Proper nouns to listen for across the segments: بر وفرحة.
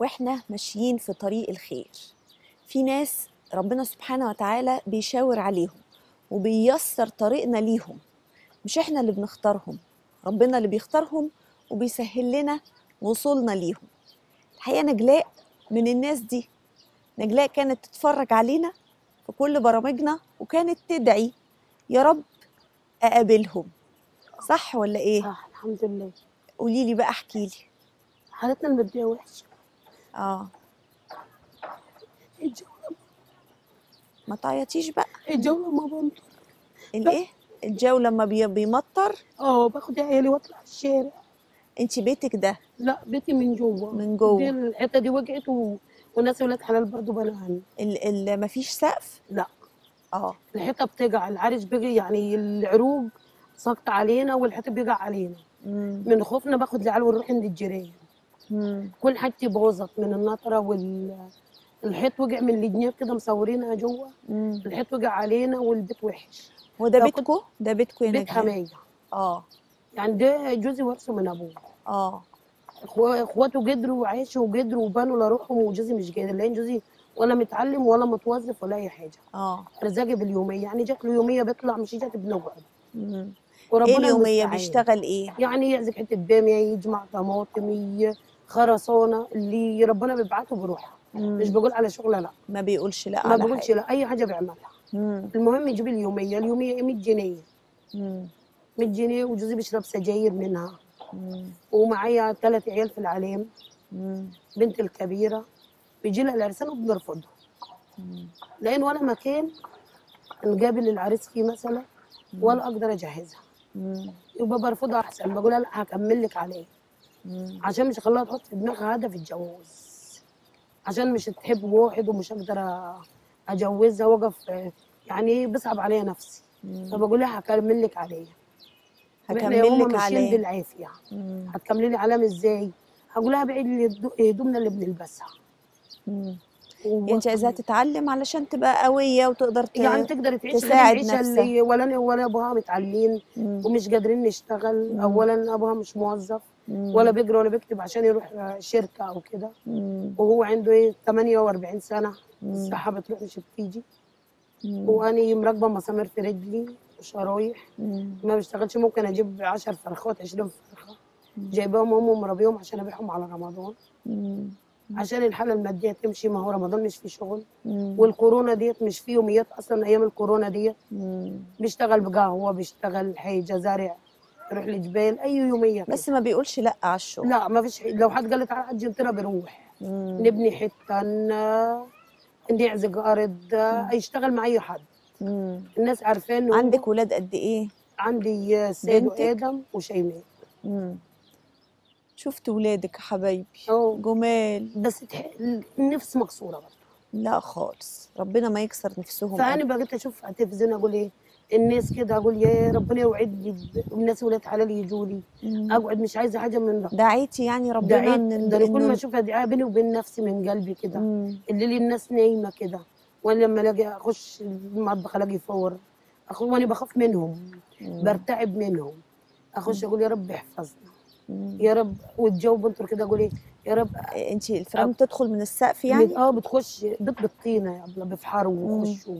واحنا ماشيين في طريق الخير في ناس ربنا سبحانه وتعالى بيشاور عليهم وبييسر طريقنا ليهم، مش احنا اللي بنختارهم، ربنا اللي بيختارهم وبيسهل لنا وصولنا ليهم. الحقيقة نجلاء من الناس دي. نجلاء كانت تتفرج علينا في كل برامجنا وكانت تدعي يا رب أقابلهم، صح ولا إيه؟ صح، الحمد لله. قولي لي بقى، احكي لي حالتنا المادية وحشة. ما تعيطيش بقى. الجو لما بمطر. الايه؟ الجو لما بيمطر؟ باخد عيالي واطلع الشارع. انت بيتك ده؟ لا، بيتي من جوه. من جوه. دي الحته دي وجعت وناس ولاد حلال برضه بلغوا عني. مفيش سقف؟ لا. الحته بتجع، العرش بيجي، يعني العروج ساقطه علينا والحته بيجع علينا. من خوفنا باخد العيال ونروح عند الجيران. كل حاجتي باظت من النطره الحيط وجع من الجناب كده، مصورينها جوه. الحيط وجع علينا والبيت وحش. هو ده بيتكو؟ ده بيتكو هناك؟ بيت حمايه. يعني ده جوزي ورثه من ابوه. اخواته قدروا وعاشوا وقدروا وبنوا لروحهم، وجوزي مش قادر، لان جوزي ولا متعلم ولا متوظف ولا اي حاجه. رزاقي باليوميه، يعني جات له يوميه بيطلع، مش جات بنقعد. وربنا اليوميه بيشتغل ايه؟ يعني يعزق حته باميه، يجمع طماطم، خرسانه، اللي ربنا بيبعته بروحها. مش بقول على شغله، لا ما بيقولش لا، ما بيقولش لا، اي حاجه بيعملها. المهم يجيب اليوميه، اليوميه 100 جنيه 100 جنيه وجوزي بيشرب سجاير منها. ومعايا 3 عيال في العلام، بنت الكبيره بيجي لها العرسان وبنرفضه، لان ولا مكان نقابل العريس فيه مثلا، ولا اقدر اجهزها، يبقى برفضها احسن. بقول لها لا، هكمل لك عليه، عشان مش هخليها تحط في دماغها هدف الجواز، عشان مش تحب واحد ومش هقدر اجوزها، واقف يعني بصعب عليا نفسي. فبقول لها هكمل لك عليها، هكمل لك عليها بالعافيه. هتكملي لي عليها ازاي؟ هقول لها بعيد لي هدومنا اللي بنلبسها. انت عايزاها تتعلم علشان تبقى قويه وتقدر يعني تقدر تعيش، تساعد نفسها. اللي ولا ابوها متعلمين ومش قادرين نشتغل. اولا ابوها مش موظف، ولا بيجري ولا بيكتب عشان يروح شركه او كده، وهو عنده 48 سنه، الصحه بتروح مش بتيجي. واني مراكبه مسامير في رجلي وشرايح، ما بشتغلش. ممكن اجيب 10 فرخات 20 فرخه، جايباهم ومربيهم عشان ابيعهم على رمضان، عشان الحاله الماديه تمشي. ما هو رمضان مش فيه شغل، والكورونا ديت مش فيه يوميات اصلا. ايام الكورونا ديت بيشتغل بقهوه، بيشتغل حاجه زارع، يروح الجبال، اي يوميه كده. بس ما بيقولش لا على الشغل، لا ما فيش. لو حد قال لي تعالى ارجنتينا بيروح، نبني حته، نعزق ارض، يشتغل مع اي حد. الناس عارفين. عندك ولاد قد ايه؟ عندي سيد وادم وشيماء. شفت ولادك يا حبايبي جمال، بس النفس مكسوره برضه. لا خالص، ربنا ما يكسر نفسهم. فانا بقيت اشوف على التلفزيون، اقول ايه الناس كده، اقول يا ربنا يوعدني الناس ولاد حلال يجوا لي، اقعد مش عايزه حاجه من ده. دعيتي يعني ربنا ان ده كل ما اشوف ادعاء بيني وبين نفسي من قلبي كده. اللي الناس نايمه كده، ولا لما الاقي اخش المطبخ الاقي فور، وانا بخاف منهم، برتعب منهم، اخش اقول يا رب احفظنا، يا رب. والجو بنطر كده، اقول ايه يا رب. انت الفرام بتدخل من السقف يعني؟ بتخش بيت بالطينه، يلا بيفحروا ويخشوا.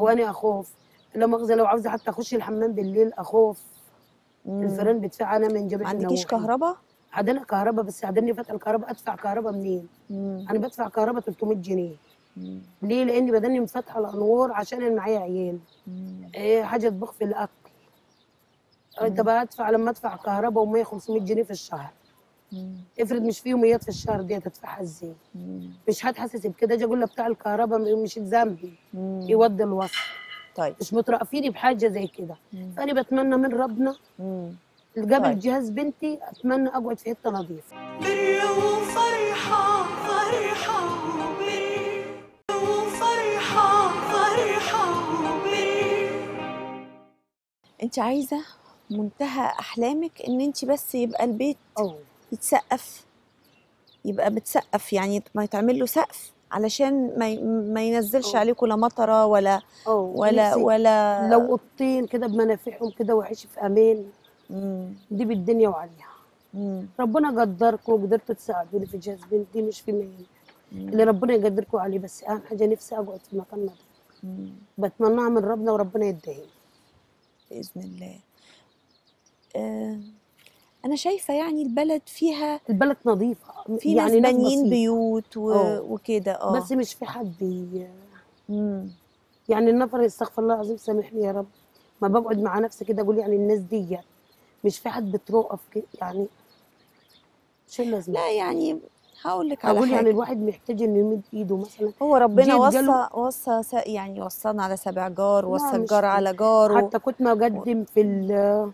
وانا اخاف، لا مؤاخذه، لو عاوزه حتى اخش الحمام بالليل اخاف. الفيران بيدفع انا من جبهه. ما عندكيش كهرباء؟ عندنا كهرباء، بس عندني فاتحه الكهرباء. ادفع كهرباء منين؟ انا بدفع كهرباء 300 جنيه. ليه؟ لاني بدني مفاتحه الانوار عشان انا معايا عيال، حاجه اطبخ في الاكل. انت بقى ادفع، لما ادفع كهرباء وميه 500 جنيه في الشهر. افرض مش في يوميات في الشهر دي، هتدفعها ازاي؟ مش هتحسس بكده. اجي اقول لها بتاع الكهرباء مش ذنبي، يودي الوصل. طيب مش مترأفيني بحاجه زي كده. فانا بتمنى من ربنا الجبل. طيب. جهاز بنتي اتمنى اقعد في حته نظيفه. فرحه فرحه فرحه فرحه. انت عايزه منتهى احلامك ان انت بس يبقى البيت يتسقف، يبقى متسقف، يعني ما يتعمل له سقف علشان ما ينزلش عليكم لا مطره ولا لو قطين كده بمنافيحهم كده وعيشي في امان. دي بالدنيا وعليها. ربنا قدركم وقدرتوا تساعدوني في جهاز بنتي، مش في مهني اللي ربنا يقدركم عليه، بس اهم حاجه نفسي اقعد في مكان نظيف. بتمناها من ربنا وربنا يديها باذن الله. انا شايفه يعني البلد فيها، البلد نظيفه، في يعني ناس بانيين بيوت وكده بس مش في حد يعني النفر يستغفر الله العظيم سامحني يا رب، ما بقعد مع نفسي كده اقول يعني الناس دي مش في حد بتروقف يعني شو لازم. لا يعني هقول لك على حاجه، يعني الواحد محتاج انه يمد ايده مثلا، هو ربنا وصى يعني وصانا على 7 جار، وصى الجار على جاره. حتى كنت مقدم في اللي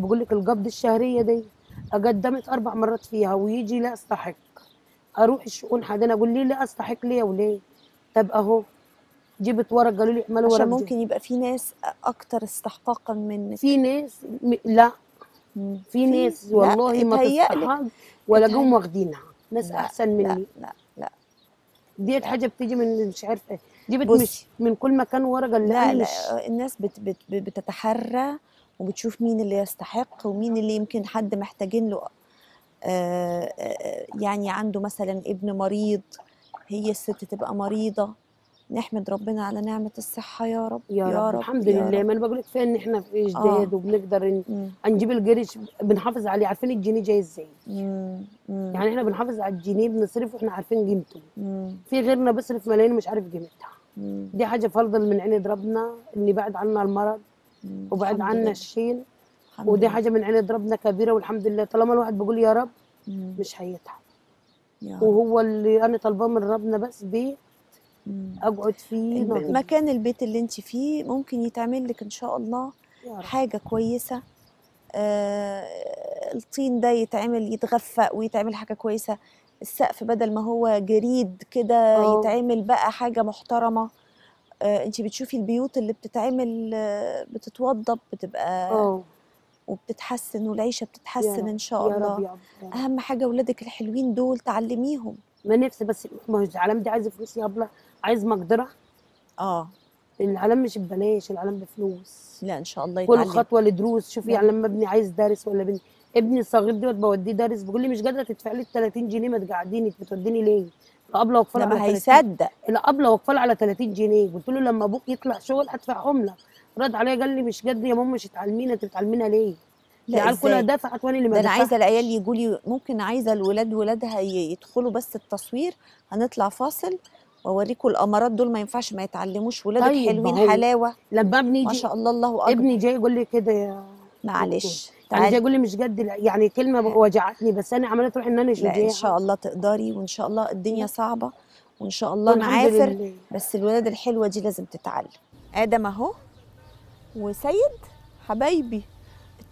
بيقول لك القبض الشهريه دي، قدمت 4 مرات فيها ويجي لا استحق، اروح الشؤون حدانا اقول ليه لا استحق ليه وليه؟ طب اهو جبت ورق قالوا لي اعملوا ورق، عشان ممكن يبقى في ناس اكتر استحقاقا منك، في ناس لا في ناس والله ما تستحق ولا جم واخدينها، ناس احسن مني. لا لا لا ديت حاجه بتيجي من مش عارفه، جبت مش من كل مكان ورقه اللي لا لا الناس بتتحرى وبتشوف مين اللي يستحق ومين اللي يمكن حد محتاجين له. يعني عنده مثلا ابن مريض، هي الست تبقى مريضه، نحمد ربنا على نعمة الصحة يا رب يا رب الحمد لله. ما انا بقول لك كفاية ان احنا في اجداد وبنقدر نجيب الجريش بنحافظ عليه، عارفين الجنيه جاي ازاي. يعني احنا بنحافظ على الجنيه بنصرفه واحنا عارفين قيمته، في غيرنا بيصرف ملايين ومش عارف قيمتها. دي حاجة فضل من عند ربنا ان بعد عنا المرض وبعد عنا الشين، ودي حاجة من عند ربنا كبيرة والحمد لله. طالما الواحد بيقول يا رب مش هيتعب، وهو اللي انا طالباه من ربنا بس بيه اقعد فيه مكان البيت اللي انت فيه ممكن يتعمل لك ان شاء الله حاجه كويسه. الطين ده يتعمل يتغفى ويتعمل حاجه كويسه، السقف بدل ما هو جريد كده يتعمل بقى حاجه محترمه. انت بتشوفي البيوت اللي بتتعمل بتتوضب بتبقى وبتتحسن والعيشه بتتحسن ان شاء الله. اهم حاجه اولادك الحلوين دول تعلميهم. ما نفسي بس ما هو العالم دي عايز فلوس يا ابله، عايز مقدره. العالم مش ببلاش، العالم بفلوس. لا ان شاء الله يتعلم كل خطوه لدروس. شوفي يعني لما ابني عايز دارس ولا ابني الصغير دوت بوديه دارس بيقول لي مش قادره تدفع لي 30 جنيه، ما تقعديني بتوديني ليه؟ الابله واقفه على 30 هيصدق، الابله واقفه على 30 جنيه. قلت له لما ابوك يطلع شغل هدفعهم لك، رد عليا قال لي مش قادر يا ماما، مش هتعلمينا، انت بتعلمينا ليه؟ العيال كلها دفعت وانا اللي ما دفعتش. ده انا عايزه العيال يجوا لي، ممكن عايزه ولادها يدخلوا بس التصوير. هنطلع فاصل واوريكم الامارات دول ما ينفعش ما يتعلموش. ولادك طيب حلوين حلاوه. لما ابني ما شاء الله الله اكبر، ابني جاي يقول لي كده يا معلش، يعني جاي يقول لي مش جد، يعني كلمه وجعتني بس انا عملت روحي ان انا شجاعه. لا ان شاء الله تقدري، وان شاء الله الدنيا صعبه وان شاء الله نعافر، بس الولاده الحلوه دي لازم تتعلم. ادم اهو وسيد حبايبي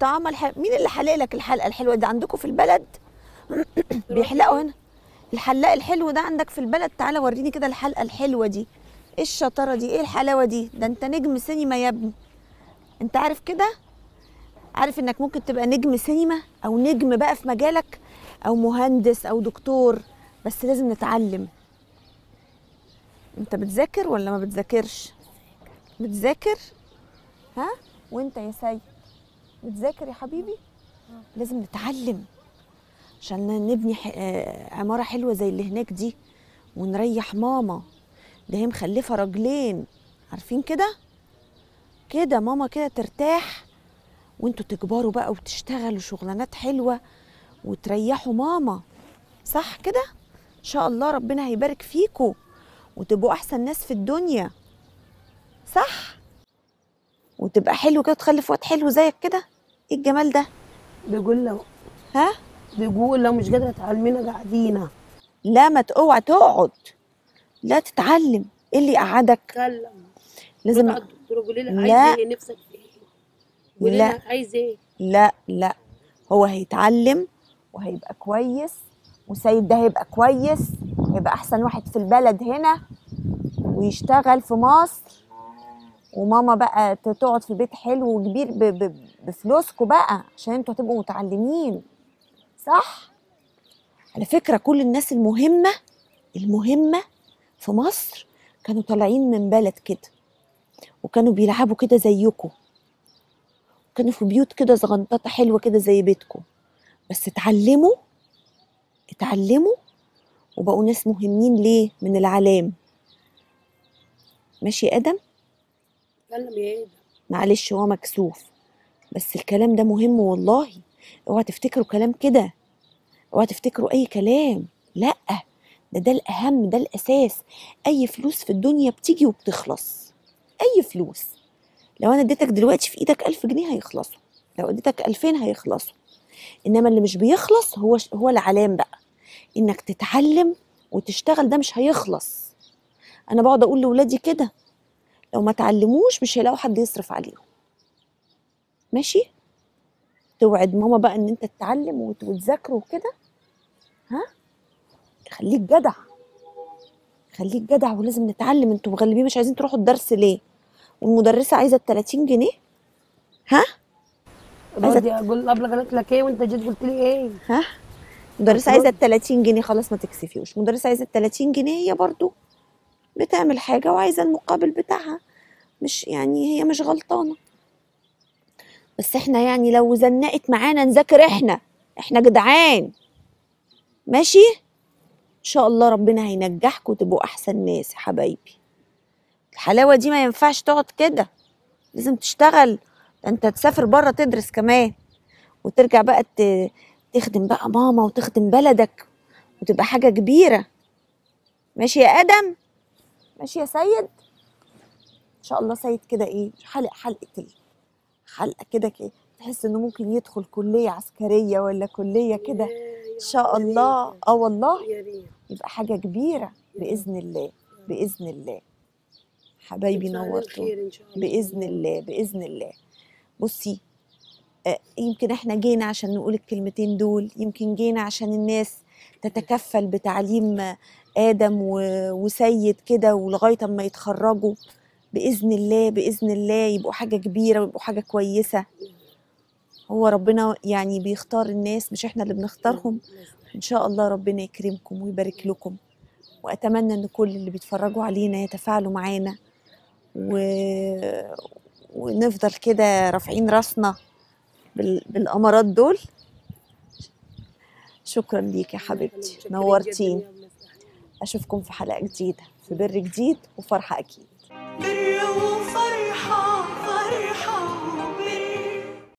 طعم مين اللي حلق لك الحلقه الحلوه دي عندكم في البلد؟ بيحلقوا هنا. الحلاق الحلو ده عندك في البلد، تعالى وريني كده الحلقه الحلوه دي، ايه الشطاره دي، ايه الحلاوه دي؟ ده انت نجم سينما يا ابني. انت عارف كده؟ عارف انك ممكن تبقى نجم سينما او نجم بقى في مجالك او مهندس او دكتور، بس لازم نتعلم. انت بتذاكر ولا ما بتذاكرش؟ بتذاكر؟ ها؟ وانت يا سيد بتذاكر يا حبيبي؟ لازم نتعلم عشان نبني عمارة حلوة زي اللي هناك دي ونريح ماما. ده هي مخلفة 2 راجلين، عارفين كده؟ كده ماما كده ترتاح، وانتوا تكبروا بقى وتشتغلوا شغلانات حلوة وتريحوا ماما، صح كده؟ إن شاء الله ربنا هيبارك فيكوا وتبقوا أحسن ناس في الدنيا، صح؟ وتبقى حلو كده وتخلف واد حلو زيك كده. ايه الجمال ده؟ بيقول لو ها؟ بيقول لو مش قادره تعلمينا قاعدينا. لا ما اوعى تقعد، لا تتعلم. ايه اللي يقعدك؟ اتكلم. لازم الدكتور يقول لي عايز ايه، نفسك في ايه، قولي لها عايز ايه. لا لا هو هيتعلم وهيبقى كويس، وسيد ده هيبقى كويس، هيبقى احسن واحد في البلد هنا ويشتغل في مصر، وماما بقى تقعد في بيت حلو وكبير بفلوسكم بقى، عشان انتوا هتبقوا متعلمين، صح؟ على فكره كل الناس المهمه المهمة في مصر كانوا طالعين من بلد كده، وكانوا بيلعبوا كده زيكم، وكانوا في بيوت كده زغنططة حلوة كده زي بيتكم، بس اتعلموا وبقوا ناس مهمين. ليه؟ من العلام. ماشي يا آدم؟ اتكلم يا آدم. معلش هو مكسوف، بس الكلام ده مهم والله. اوعى تفتكروا كلام كده، اوعى تفتكروا اي كلام، لا ده الاهم، ده الاساس. اي فلوس في الدنيا بتيجي وبتخلص، اي فلوس. لو انا اديتك دلوقتي في ايدك 1000 جنيه هيخلصوا، لو اديتك 2000 هيخلصوا، انما اللي مش بيخلص هو العلام بقى. انك تتعلم وتشتغل ده مش هيخلص. انا بقعد اقول لاولادي كده، لو ما تعلموش مش هيلاقوا حد يصرف عليهم. ماشي؟ توعد ماما بقى ان انت تتعلم وتذاكر وكده، ها؟ خليك جدع، خليك جدع، ولازم نتعلم. انتوا مغلبين مش عايزين تروحوا الدرس ليه؟ والمدرسه عايزه 30 جنيه، ها؟ عايزه اقول قبل قالت لك ايه وانت جيت قلت لي ايه؟ ها؟ المدرسه عايزه 30 جنيه، خلاص ما تكسفيوش. المدرسه عايزه 30 جنيه هي برضو بتعمل حاجه وعايزه المقابل بتاعها، مش يعني هي مش غلطانه، بس احنا يعني لو زنقت معانا نذاكر احنا جدعان. ماشي؟ ان شاء الله ربنا هينجحكم وتبقوا احسن ناس يا حبايبي. الحلاوه دي ما ينفعش تقعد كده، لازم تشتغل. انت تسافر بره تدرس كمان، وترجع بقى تخدم بقى ماما وتخدم بلدك، وتبقى حاجه كبيره. ماشي يا ادم؟ ماشي يا سيد؟ ان شاء الله سيد كده ايه، حلقه كده تحس انه ممكن يدخل كليه عسكريه ولا كليه كده ان شاء الله. اه والله يبقى حاجه كبيره باذن الله، باذن الله حبايبي. نورتوا باذن الله، باذن الله. بصي يمكن احنا جينا عشان نقول الكلمتين دول، يمكن جينا عشان الناس تتكفل بتعليم آدم وسيد كده، ولغايه اما يتخرجوا باذن الله، باذن الله يبقوا حاجه كبيره ويبقوا حاجه كويسه. هو ربنا يعني بيختار الناس، مش احنا اللي بنختارهم. ان شاء الله ربنا يكرمكم ويبارك لكم، واتمنى ان كل اللي بيتفرجوا علينا يتفاعلوا معانا ونفضل كده رافعين راسنا بالامارات دول. شكرا ليك يا حبيبتي، نورتيني. اشوفكم في حلقه جديده، في بر جديد وفرحه اكيد.